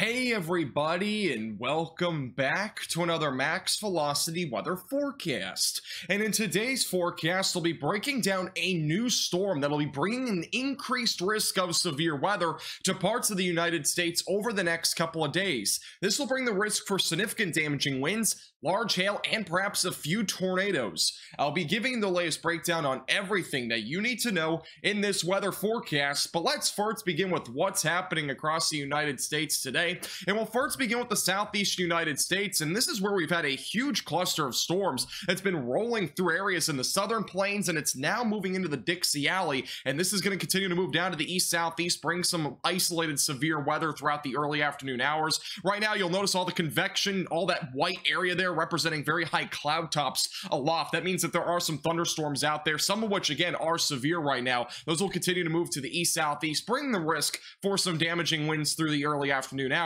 Hey everybody, and welcome back to another Max Velocity Weather Forecast. And in today's forecast, we'll be breaking down a new storm that'll be bringing an increased risk of severe weather to parts of the United States over the next couple of days. This will bring the risk for significant damaging winds, large hail, and perhaps a few tornadoes. I'll be giving the latest breakdown on everything that you need to know in this weather forecast, but let's first begin with what's happening across the United States today. And we'll first begin with the southeastern United States, and this is where we've had a huge cluster of storms that's been rolling through areas in the southern plains, and it's now moving into the Dixie Alley, and this is going to continue to move down to the east-southeast, bring some isolated severe weather throughout the early afternoon hours. Right now, you'll notice all the convection, all that white area there representing very high cloud tops aloft. That means that there are some thunderstorms out there, some of which, again, are severe right now. Those will continue to move to the east-southeast, bring the risk for some damaging winds through the early afternoon hours.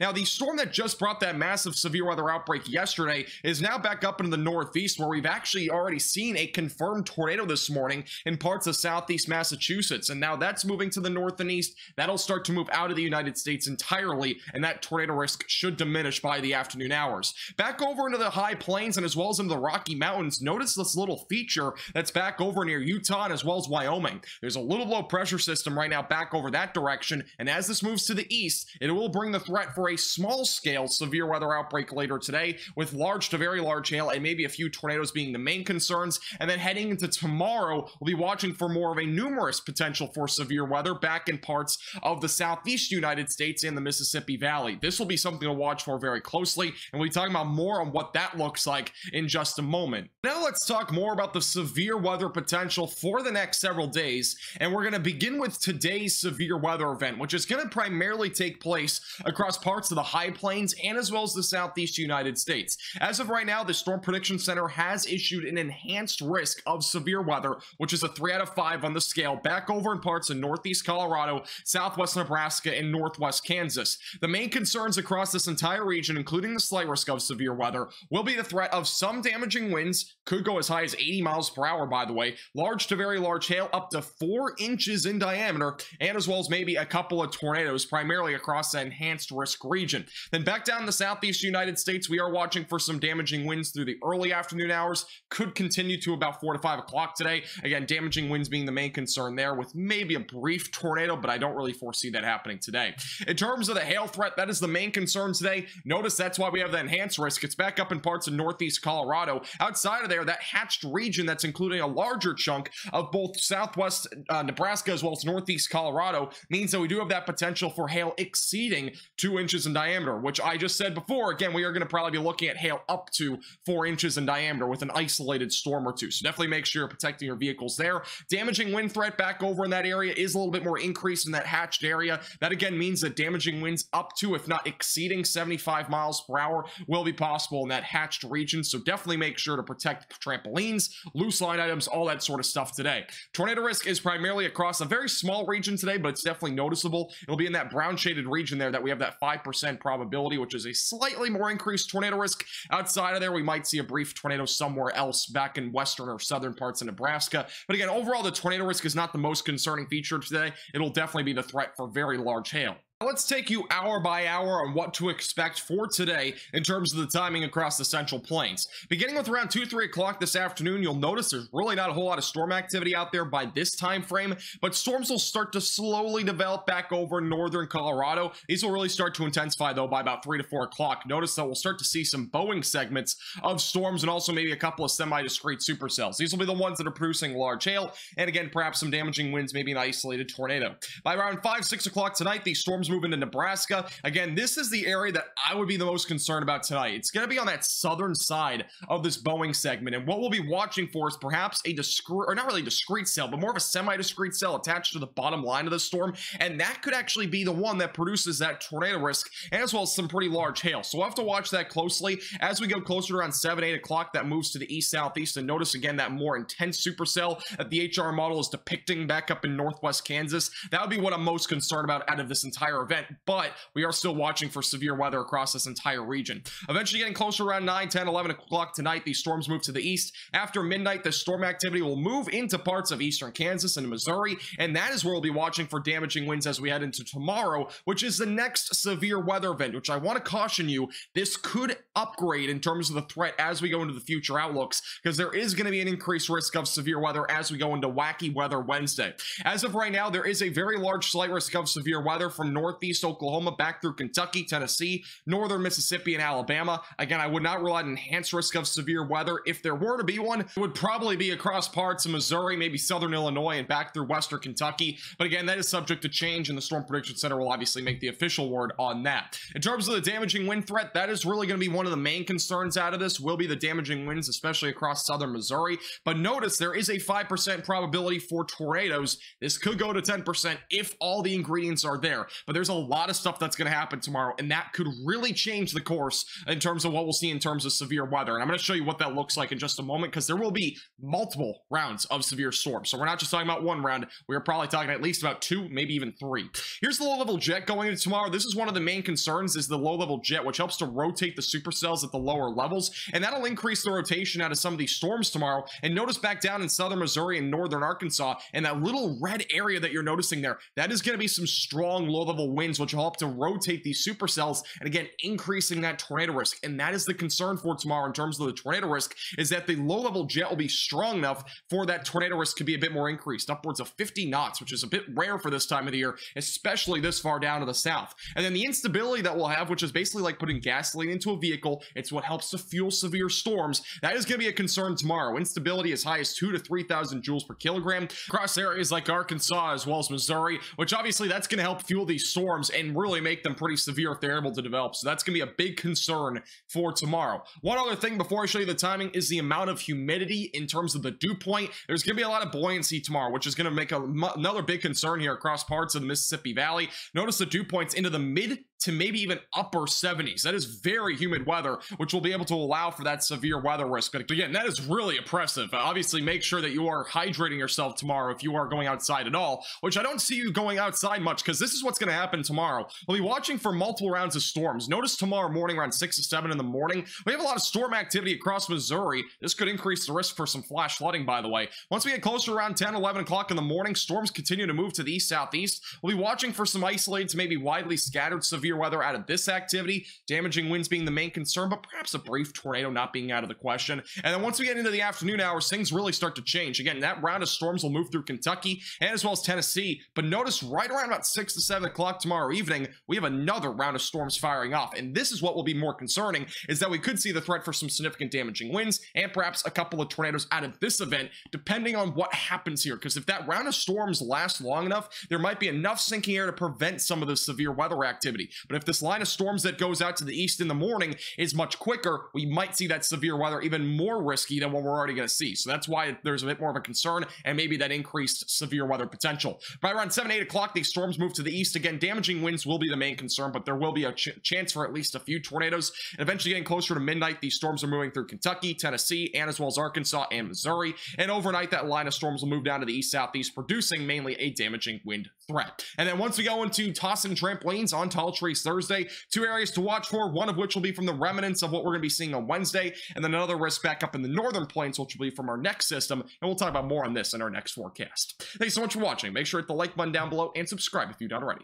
Now, the storm that just brought that massive severe weather outbreak yesterday is now back up into the northeast, where we've actually already seen a confirmed tornado this morning in parts of southeast Massachusetts, and now that's moving to the north and east. That'll start to move out of the United States entirely, and that tornado risk should diminish by the afternoon hours. Back over into the high plains and as well as into the Rocky Mountains, notice this little feature that's back over near Utah and as well as Wyoming. There's a little low pressure system right now back over that direction, and as this moves to the east, it will bring the threat for a small-scale severe weather outbreak later today, with large to very large hail and maybe a few tornadoes being the main concerns. And then heading into tomorrow, we'll be watching for more of a numerous potential for severe weather back in parts of the southeast United States and the Mississippi Valley. This will be something to watch for very closely, and we'll be talking about more on what that looks like in just a moment. Now let's talk more about the severe weather potential for the next several days, and we're going to begin with today's severe weather event, which is going to primarily take place across parts of the high plains and as well as the southeast United States. As of right now, the Storm Prediction Center has issued an enhanced risk of severe weather, which is a 3 out of 5 on the scale, back over in parts of northeast Colorado, southwest Nebraska, and northwest Kansas. The main concerns across this entire region, including the slight risk of severe weather, will be the threat of some damaging winds, could go as high as 80 miles per hour, by the way, large to very large hail up to 4 inches in diameter, and as well as maybe a couple of tornadoes, primarily across the enhanced risk region. Then back down in the southeast United States, we are watching for some damaging winds through the early afternoon hours. Could continue to about 4 to 5 o'clock today. Again, damaging winds being the main concern there, with maybe a brief tornado, but I don't really foresee that happening today. In terms of the hail threat, that is the main concern today. Notice that's why we have the enhanced risk. It's back up in parts of northeast Colorado. Outside of there, that hatched region that's including a larger chunk of both southwest Nebraska as well as northeast Colorado means that we do have that potential for hail exceeding 2 inches in diameter, which I just said before. Again, we are going to probably be looking at hail up to 4 inches in diameter with an isolated storm or two. So definitely make sure you're protecting your vehicles there. Damaging wind threat back over in that area is a little bit more increased in that hatched area. That again means that damaging winds up to, if not exceeding, 75 miles per hour will be possible in that hatched region. So definitely make sure to protect trampolines, loose line items, all that sort of stuff today. Tornado risk is primarily across a very small region today, but it's definitely noticeable. It'll be in that brown shaded region there that we have that 5% probability, which is a slightly more increased tornado risk. Outside of there, we might see a brief tornado somewhere else back in western or southern parts of Nebraska. But again, overall, the tornado risk is not the most concerning feature today. It'll definitely be the threat for very large hail. Let's take you hour by hour on what to expect for today in terms of the timing across the Central Plains. Beginning with around 2-3 o'clock this afternoon, you'll notice there's really not a whole lot of storm activity out there by this time frame, but storms will start to slowly develop back over northern Colorado. These will really start to intensify, though, by about 3 to 4 o'clock. Notice that we'll start to see some Boeing segments of storms and also maybe a couple of semi-discrete supercells. These will be the ones that are producing large hail and, again, perhaps some damaging winds, maybe an isolated tornado. By around 5, 6 o'clock tonight, these storms move into Nebraska. Again, this is the area that I would be the most concerned about tonight. It's going to be on that southern side of this Boeing segment, and what we'll be watching for is perhaps a discrete, or not really discrete cell, but more of a semi-discrete cell attached to the bottom line of the storm, and that could actually be the one that produces that tornado risk, and as well as some pretty large hail. So we'll have to watch that closely. As we go closer to around 7, 8 o'clock, that moves to the east-southeast, and notice again that more intense supercell that the HR model is depicting back up in northwest Kansas. That would be what I'm most concerned about out of this entire entire event, but we are still watching for severe weather across this entire region. Eventually getting closer around 9, 10, 11 o'clock tonight, these storms move to the east. After midnight, the storm activity will move into parts of eastern Kansas and Missouri, and that is where we'll be watching for damaging winds as we head into tomorrow, which is the next severe weather event, which I want to caution you, this could upgrade in terms of the threat as we go into the future outlooks, because there is going to be an increased risk of severe weather as we go into wacky weather Wednesday. As of right now, there is a very large slight risk of severe weather from northeast Oklahoma back through Kentucky, Tennessee, northern Mississippi, and Alabama. Again, I would not rule out enhanced risk of severe weather. If there were to be one, it would probably be across parts of Missouri, maybe southern Illinois, and back through western Kentucky. But again, that is subject to change, and the Storm Prediction Center will obviously make the official word on that. In terms of the damaging wind threat, that is really going to be one of the main concerns out of this, will be the damaging winds, especially across southern Missouri. But notice there is a 5% probability for tornadoes. This could go to 10% if all the ingredients are there. But there's a lot of stuff that's going to happen tomorrow, and that could really change the course in terms of what we'll see in terms of severe weather. And I'm going to show you what that looks like in just a moment, because there will be multiple rounds of severe storms. So we're not just talking about one round. We're probably talking at least about two, maybe even three. Here's the low-level jet going into tomorrow. This is one of the main concerns, is the low-level jet, which helps to rotate the supercells at the lower levels, and that'll increase the rotation out of some of these storms tomorrow. And notice back down in southern Missouri and northern Arkansas, and that little red area that you're noticing there, that is going to be some strong low-level winds, which will help to rotate these supercells, and again, increasing that tornado risk. And that is the concern for tomorrow in terms of the tornado risk, is that the low-level jet will be strong enough for that tornado risk to be a bit more increased, upwards of 50 knots, which is a bit rare for this time of the year, especially this far down to the south. And then the instability that we'll have, which is basically like putting gasoline into a vehicle, it's what helps to fuel severe storms. That is going to be a concern tomorrow. Instability as high as 2,000 to 3,000 joules per kilogram across areas like Arkansas as well as Missouri, which obviously that's going to help fuel these storms and really make them pretty severe if they're able to develop. So that's going to be a big concern for tomorrow. One other thing before I show you the timing is the amount of humidity in terms of the dew point. There's going to be a lot of buoyancy tomorrow, which is going to make another big concern here across parts of the Mississippi Valley. Notice the dew points into the mid to maybe even upper 70s. That is very humid weather, which will be able to allow for that severe weather risk. But again, that is really oppressive. Obviously, make sure that you are hydrating yourself tomorrow if you are going outside at all, which I don't see you going outside much, because this is what's going to happen tomorrow. We'll be watching for multiple rounds of storms. Notice tomorrow morning around 6 to 7 in the morning, we have a lot of storm activity across Missouri. This could increase the risk for some flash flooding, by the way. Once we get closer around 10, 11 o'clock in the morning, storms continue to move to the east-southeast. We'll be watching for some isolated to maybe widely scattered severe weather out of this activity, damaging winds being the main concern, but perhaps a brief tornado not being out of the question. And then once we get into the afternoon hours, things really start to change. Again, that round of storms will move through Kentucky and as well as Tennessee, but notice right around about 6 to 7 o'clock tomorrow evening, we have another round of storms firing off, and this is what will be more concerning, is that we could see the threat for some significant damaging winds and perhaps a couple of tornadoes out of this event, depending on what happens here, because if that round of storms lasts long enough, there might be enough sinking air to prevent some of the severe weather activity. But if this line of storms that goes out to the east in the morning is much quicker, we might see that severe weather even more risky than what we're already going to see. So that's why there's a bit more of a concern and maybe that increased severe weather potential. By around 7, 8 o'clock, these storms move to the east. Again, damaging winds will be the main concern, but there will be a chance for at least a few tornadoes. And eventually getting closer to midnight, these storms are moving through Kentucky, Tennessee, and as well as Arkansas and Missouri. And overnight, that line of storms will move down to the east-southeast, producing mainly a damaging wind threat. And then once we go into tossing trampolines on tall trees Thursday, two areas to watch for, one of which will be from the remnants of what we're going to be seeing on Wednesday, and then another risk back up in the northern plains, which will be from our next system, and we'll talk about more on this in our next forecast. Thanks so much for watching. Make sure to hit the like button down below and subscribe if you don't already.